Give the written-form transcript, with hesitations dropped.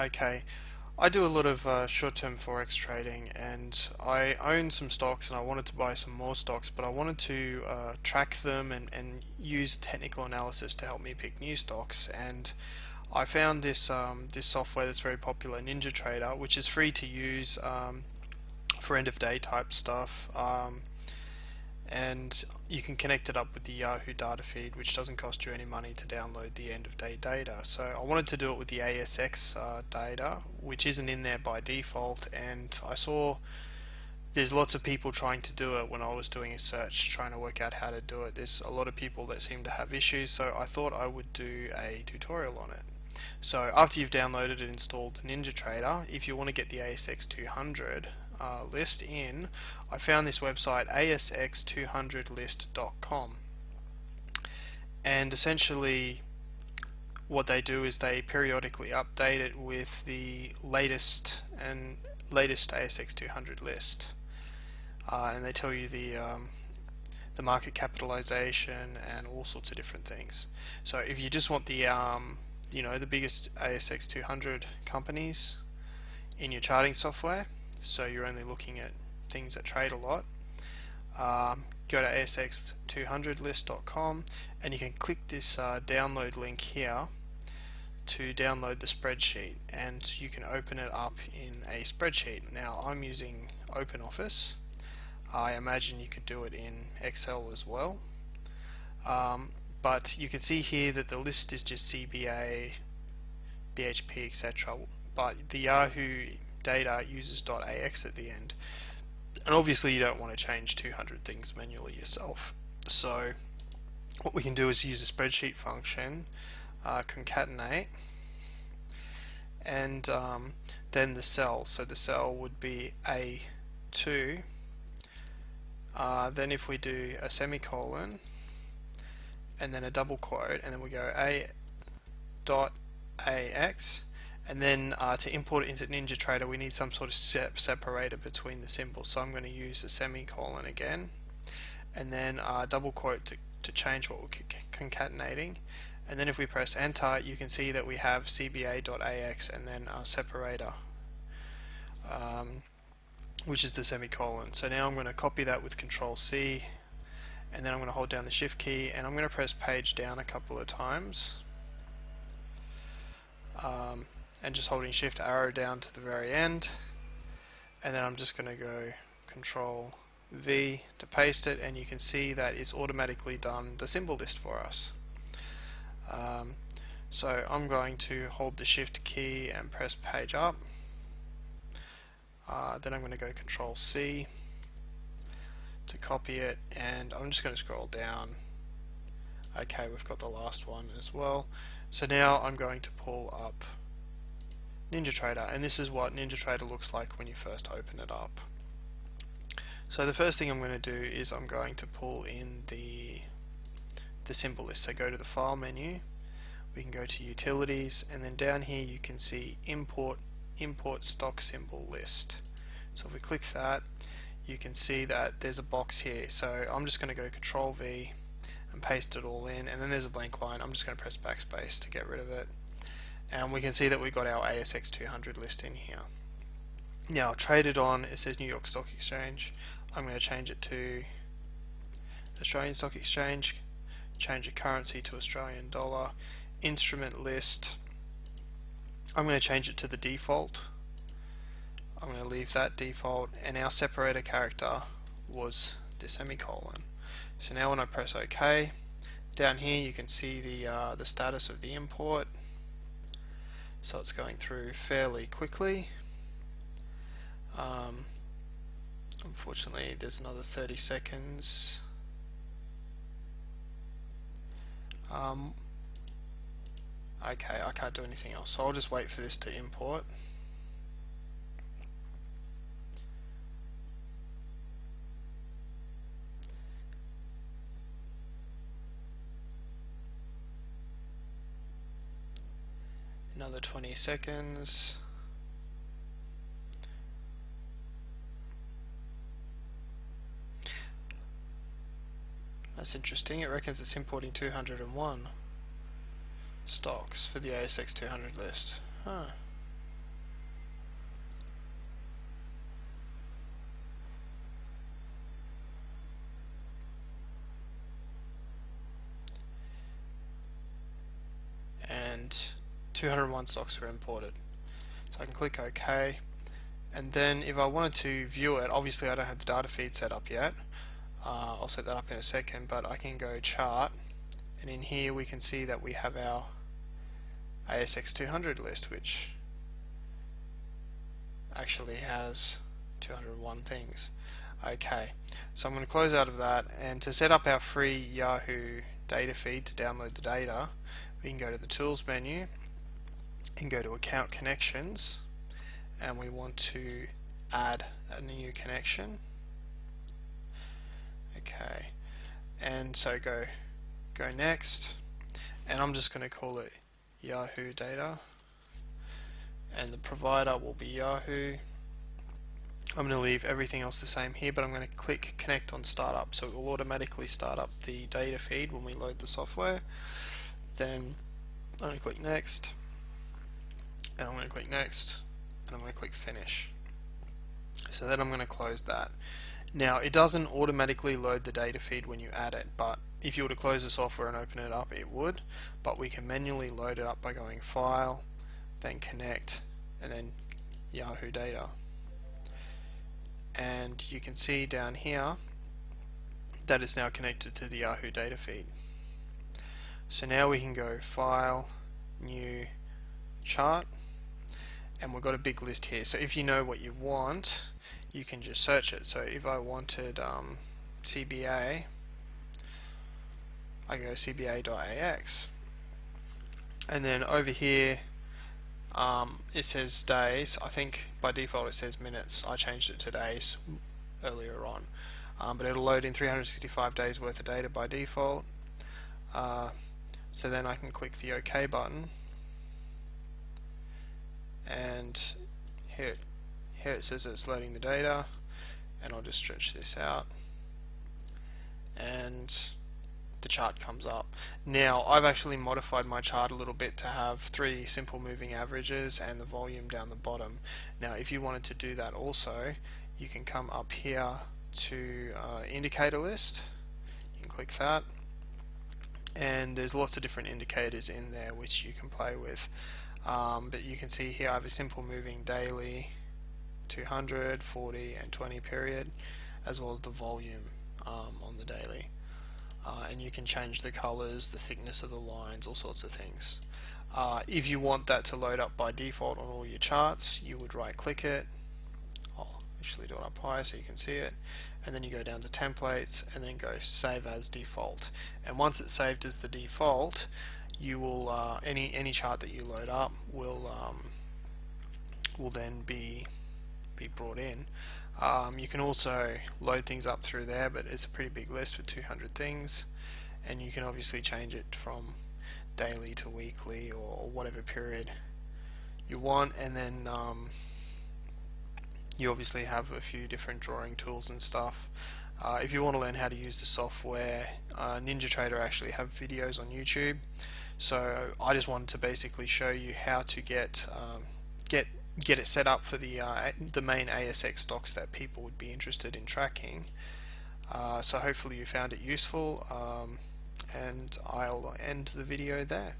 Okay, I do a lot of short-term forex trading, and I own some stocks and I wanted to buy some more stocks, but I wanted to track them and use technical analysis to help me pick new stocks. And I found this this software that's very popular, NinjaTrader, which is free to use for end-of-day type stuff, and you can connect it up with the Yahoo data feed, which doesn't cost you any money to download the end-of-day data. So I wanted to do it with the ASX data, which isn't in there by default, and I saw there's lots of people trying to do it when I was doing a search, trying to work out how to do it. There's a lot of people that seem to have issues, so I thought I would do a tutorial on it. So after you've downloaded and installed NinjaTrader, if you want to get the ASX 200 list in, I found this website, asx200list.com, and essentially what they do is they periodically update it with the latest ASX 200 list, and they tell you the market capitalization and all sorts of different things. So if you just want the you know, the biggest ASX 200 companies in your charting software, so you're only looking at things that trade a lot, go to asx200list.com and you can click this download link here to download the spreadsheet, and you can open it up in a spreadsheet. Now I'm using OpenOffice. I imagine you could do it in Excel as well, but you can see here that the list is just CBA, BHP, etc., but the Yahoo data uses .ax at the end, and obviously you don't want to change 200 things manually yourself. So what we can do is use a spreadsheet function, concatenate, and then the cell. So the cell would be A2, then if we do a semicolon and then a double quote, and then we go A.ax, and then to import it into NinjaTrader we need some sort of separator between the symbols, so I'm going to use a semicolon again, and then double quote to change what we're concatenating, and then if we press enter you can see that we have cba.ax and then our separator, which is the semicolon. So now I'm going to copy that with Control C, and then I'm going to hold down the shift key and I'm going to press page down a couple of times, and just holding shift arrow down to the very end, and then I'm just going to go Control V to paste it, and you can see that it's automatically done the symbol list for us. So I'm going to hold the shift key and press page up, then I'm going to go Control C to copy it, and I'm just going to scroll down. Okay, we've got the last one as well. So now I'm going to pull up NinjaTrader, and this is what NinjaTrader looks like when you first open it up. So the first thing I'm going to do is I'm going to pull in the symbol list. So go to the file menu, we can go to utilities, and then down here you can see import stock symbol list. So if we click that you can see that there's a box here, so I'm just going to go Control V and paste it all in, and then there's a blank line. I'm just going to press backspace to get rid of it, and we can see that we've got our ASX 200 list in here. Now traded on, it says New York Stock Exchange. I'm going to change it to Australian Stock Exchange, change the currency to Australian dollar, instrument list, I'm going to change it to the default, I'm going to leave that default, and our separator character was the semicolon. So now when I press OK, down here you can see the status of the import. So it's going through fairly quickly. Unfortunately there's another 30 seconds. Okay, I can't do anything else, so I'll just wait for this to import. Another 20 seconds. That's interesting, it reckons it's importing 201 stocks for the ASX 200 list. Huh. 201 stocks were imported. So I can click OK, and then if I wanted to view it, obviously I don't have the data feed set up yet, I'll set that up in a second, but I can go chart, and in here we can see that we have our ASX 200 list, which actually has 201 things. Okay, so I'm going to close out of that, and to set up our free Yahoo data feed to download the data, we can go to the tools menu and go to account connections, and we want to add a new connection. Okay, and so go next, and I'm just going to call it Yahoo data, and the provider will be Yahoo. I'm going to leave everything else the same here, but I'm going to click connect on startup, so it will automatically start up the data feed when we load the software. Then I'm going to click next, and I'm going to click next, and I'm going to click finish. So then I'm going to close that. Now, it doesn't automatically load the data feed when you add it, but if you were to close the software and open it up, it would, but we can manually load it up by going File, then Connect, and then Yahoo Data. And you can see down here that it's now connected to the Yahoo data feed. So now we can go File, New, Chart, and we've got a big list here. So if you know what you want, you can just search it. So if I wanted CBA, I go CBA.ax, and then over here it says days. I think by default it says minutes. I changed it to days earlier on, but it'll load in 365 days worth of data by default. So then I can click the OK button, and here it says it's loading the data, and I'll just stretch this out, and the chart comes up. Now, I've actually modified my chart a little bit to have three simple moving averages and the volume down the bottom. Now, if you wanted to do that also, you can come up here to indicator list, you can click that, and there's lots of different indicators in there which you can play with, but you can see here I have a simple moving daily, 200, 40 and 20 period, as well as the volume on the daily. And you can change the colors, the thickness of the lines, all sorts of things. If you want that to load up by default on all your charts, you would right click it. I'll actually do it up high so you can see it, and then you go down to templates and then go save as default, and once it's saved as the default, you will any chart that you load up will then be brought in. You can also load things up through there, but it's a pretty big list with 200 things, and you can obviously change it from daily to weekly or whatever period you want, and then you obviously have a few different drawing tools and stuff. If you want to learn how to use the software, NinjaTrader actually have videos on YouTube, so I just wanted to basically show you how to get it set up for the main ASX stocks that people would be interested in tracking. So hopefully you found it useful, and I'll end the video there.